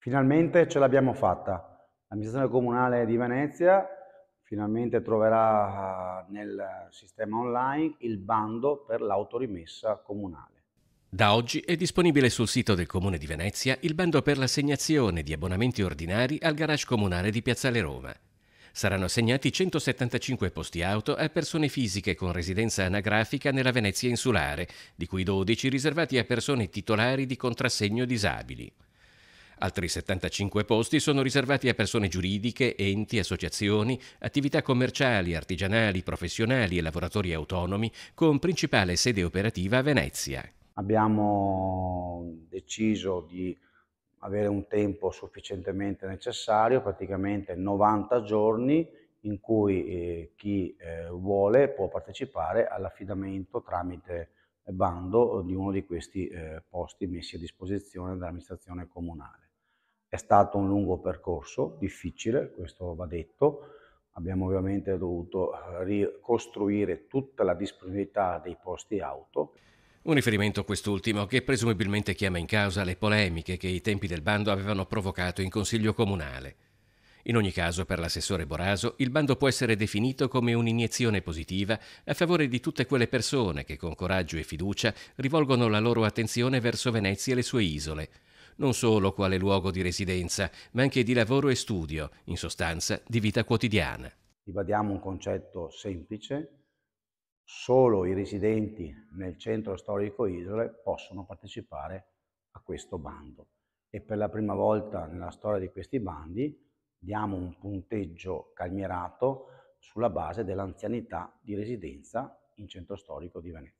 Finalmente ce l'abbiamo fatta. L'amministrazione comunale di Venezia finalmente troverà nel sistema online il bando per l'autorimessa comunale. Da oggi è disponibile sul sito del Comune di Venezia il bando per l'assegnazione di abbonamenti ordinari al garage comunale di Piazzale Roma. Saranno assegnati 175 posti auto a persone fisiche con residenza anagrafica nella Venezia Insulare, di cui 12 riservati a persone titolari di contrassegno disabili. Altri 75 posti sono riservati a persone giuridiche, enti, associazioni, attività commerciali, artigianali, professionali e lavoratori autonomi con principale sede operativa a Venezia. Abbiamo deciso di avere un tempo sufficientemente necessario, praticamente 90 giorni, in cui chi vuole può partecipare all'affidamento tramite bando di uno di questi posti messi a disposizione dall'amministrazione comunale. È stato un lungo percorso, difficile, questo va detto. Abbiamo ovviamente dovuto ricostruire tutta la disponibilità dei posti auto. Un riferimento quest'ultimo che presumibilmente chiama in causa le polemiche che i tempi del bando avevano provocato in Consiglio Comunale. In ogni caso, per l'assessore Boraso, il bando può essere definito come un'iniezione positiva a favore di tutte quelle persone che con coraggio e fiducia rivolgono la loro attenzione verso Venezia e le sue isole, non solo quale luogo di residenza, ma anche di lavoro e studio, in sostanza di vita quotidiana. Ribadiamo un concetto semplice. Solo i residenti nel centro storico Isole possono partecipare a questo bando e per la prima volta nella storia di questi bandi diamo un punteggio calmierato sulla base dell'anzianità di residenza in centro storico di Venezia.